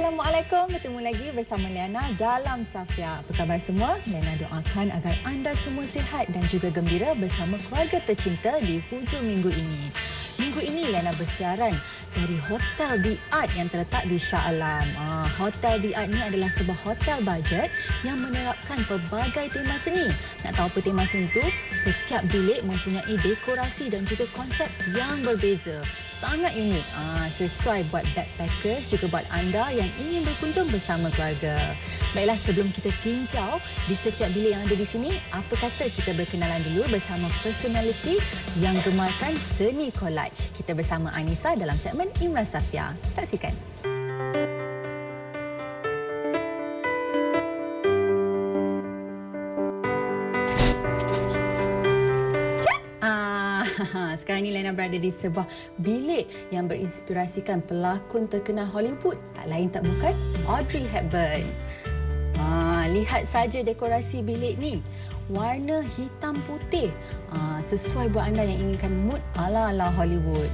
Assalamualaikum, bertemu lagi bersama Liana dalam Saffiya. Apa khabar semua? Liana doakan agar anda semua sihat dan juga gembira bersama keluarga tercinta di hujung minggu ini. Minggu ini Liana bersiaran dari Hotel de ART yang terletak di Shah Alam. Hotel de ART ini adalah sebuah hotel bajet yang menerapkan pelbagai tema seni. Nak tahu apa tema seni itu? Setiap bilik mempunyai dekorasi dan juga konsep yang berbeza. Sangat unik, sesuai buat backpackers juga buat anda yang ingin berkunjung bersama keluarga. Baiklah, sebelum kita tinjau di setiap bilik yang ada di sini, apa kata kita berkenalan dulu bersama personaliti yang gemarkan seni collage. Kita bersama Anissa dalam segmen Imran Saffiya. Saksikan. Sekarang ini Liana berada di sebuah bilik yang berinspirasikan pelakon terkenal Hollywood, tak lain tak bukan Audrey Hepburn. Lihat saja dekorasi bilik ni. Warna hitam putih. Sesuai buat anda yang inginkan mood ala-ala Hollywood.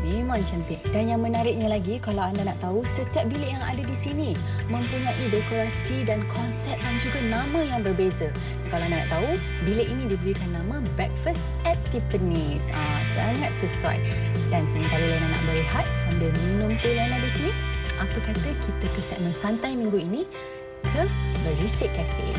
Memang cantik. Dan yang menariknya lagi, kalau anda nak tahu, setiap bilik yang ada di sini mempunyai dekorasi dan konsep dan juga nama yang berbeza. Kalau anda nak tahu, bilik ini diberikan nama Breakfast at Tiffany's. Sangat sesuai. Dan sementara Liana nak berehat sambil minum teh Liana di sini, apa kata kita ke segmen santai minggu ini ke Berisik Cafe.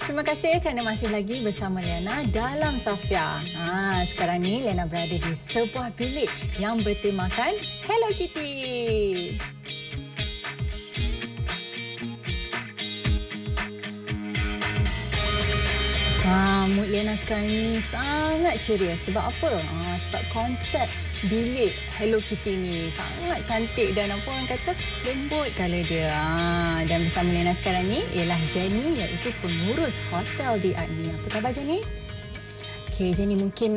Terima kasih kerana masih lagi bersama Liana dalam Saffiya. Sekarang ni Liana berada di sebuah bilik yang bertemakan Hello Kitty. Mood Liana sekarang ni sangat ceria. Sebab apa? Sebab konsep bilik Hello Kitty ni sangat cantik dan apa orang kata lembut kalau dia. Dan bersama Liana sekarang ni ialah Jenny, iaitu pengurus Hotel de ART ni. Apa khabar Jenny? Okey Jenny, mungkin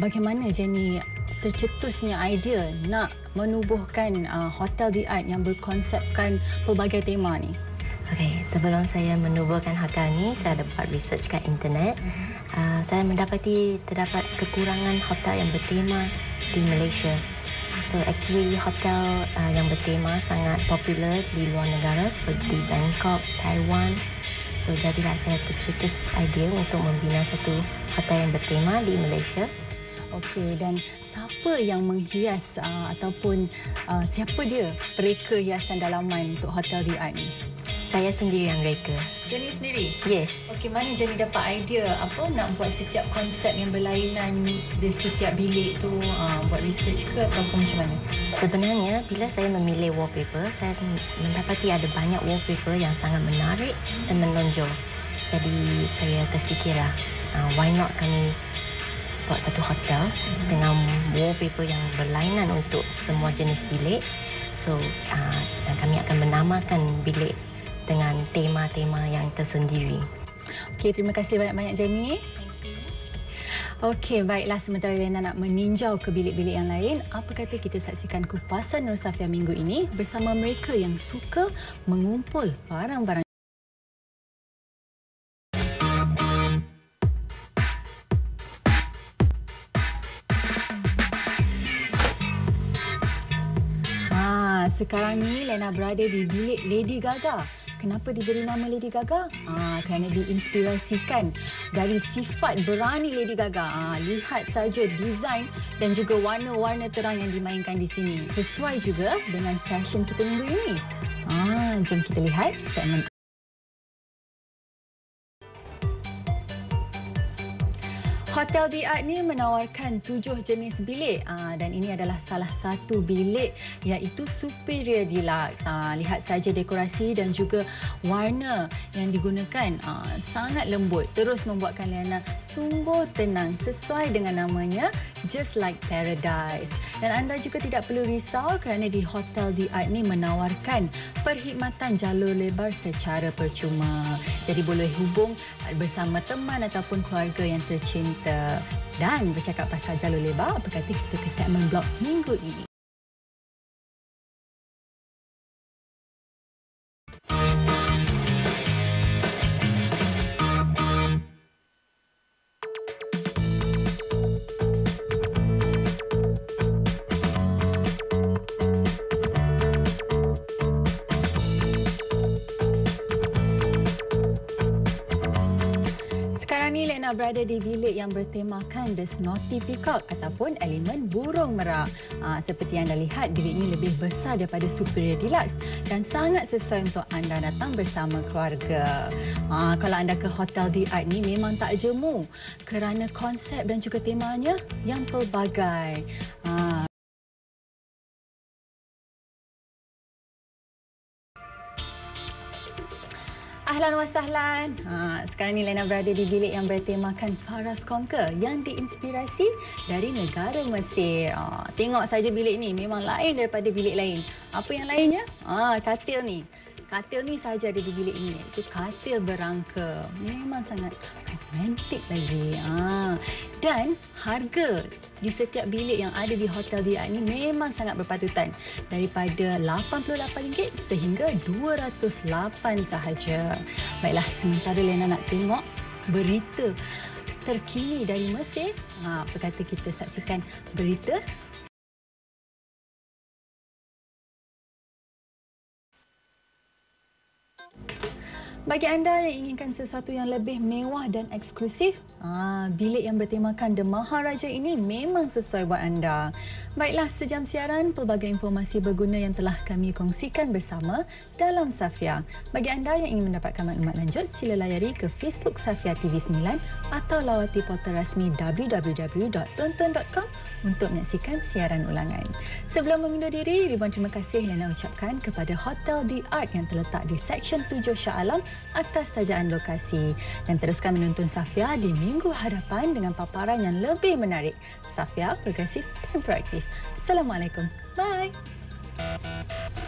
bagaimana Jenny tercetusnya idea nak menubuhkan Hotel de ART yang berkonsepkan pelbagai tema ni? Okey, sebelum saya menubuhkan hotel ni, saya ada buat research kat internet. Saya mendapati terdapat kekurangan hotel yang bertema di Malaysia. So actually hotel yang bertema sangat popular di luar negara seperti Bangkok, Taiwan. So jadilah saya tercetus idea untuk membina satu hotel yang bertema di Malaysia. Okey, dan siapa yang menghias ataupun siapa dia reka hiasan dalaman untuk Hotel de ART ni? Saya sendiri yang reka. Jenny sendiri? Yes. Okey, mana Jenny dapat idea apa nak buat setiap konsep yang berlainan di setiap bilik tu? Buat research ke ataupun macam mana? Sebenarnya, bila saya memilih wallpaper, saya mendapati ada banyak wallpaper yang sangat menarik dan menonjol. Jadi, saya terfikirlah, why not kami buat satu hotel dengan wallpaper yang berlainan untuk semua jenis bilik. So, dan kami akan menamakan bilik dengan tema-tema yang tersendiri. Okey, terima kasih banyak-banyak Jenny. Okey, baiklah, sementara Liana nak meninjau ke bilik-bilik yang lain, apa kata kita saksikan kupasan Nur Saffiya minggu ini bersama mereka yang suka mengumpul barang-barang. Sekarang ni Liana berada di bilik Lady Gaga. Kenapa diberi nama Lady Gaga? Kerana diinspirasikan dari sifat berani Lady Gaga. Lihat saja desain dan juga warna-warna terang yang dimainkan di sini. Sesuai juga dengan fashion kita minggu ini. Jom kita lihat segmen. Hotel de ART ni menawarkan 7 jenis bilik dan ini adalah salah satu bilik iaitu Superior Deluxe. Lihat saja dekorasi dan juga warna yang digunakan sangat lembut. Terus membuatkan Liana sungguh tenang sesuai dengan namanya, Just Like Paradise. Dan anda juga tidak perlu risau kerana di Hotel de ART ni menawarkan perkhidmatan jalur lebar secara percuma. Jadi boleh hubung bersama teman ataupun keluarga yang tercinta. Dan bercakap pasal jalur lebar, apa kata kita ke segmen blog minggu ini? nak berada di bilik yang bertemakan The Naughty Peacock ataupun elemen burung merak. Seperti yang anda lihat, bilik ini lebih besar daripada Superior Deluxe dan sangat sesuai untuk anda datang bersama keluarga. Kalau anda ke Hotel de ART ni memang tak jemu kerana konsep dan juga temanya yang pelbagai. Ahlan wa sahlan. Sekarang ni Lena berada di bilik yang bertemakan Pharaoh's Conquer yang diinspirasi dari negara Mesir. Tengok saja bilik ni memang lain daripada bilik lain. Apa yang lainnya? Katil ni. Katil ni saja ada di bilik ini. Itu katil berangka. Memang sangat romantik lagi. Dan harga di setiap bilik yang ada di Hotel de ART ni memang sangat berpatutan, daripada RM88 sehingga RM208 sahaja. Baiklah, sementara Lena nak tengok berita terkini dari Mesir, apa kata kita saksikan berita? Bagi anda yang inginkan sesuatu yang lebih mewah dan eksklusif, bilik yang bertemakan The Maharaja ini memang sesuai buat anda. Baiklah, sejam siaran pelbagai informasi berguna yang telah kami kongsikan bersama dalam Saffiya. Bagi anda yang ingin mendapatkan maklumat lanjut, sila layari ke Facebook Saffiya TV 9 atau lawati portal rasmi www.tonton.com untuk menyaksikan siaran ulangan. Sebelum mengundur diri, ribuan terima kasih Lena ucapkan kepada Hotel de ART yang terletak di Seksyen 7 Shah Alam atas tajaan lokasi, dan teruskan menonton Saffiya di minggu hadapan dengan paparan yang lebih menarik. Saffiya progresif dan proaktif. Assalamualaikum. Bye.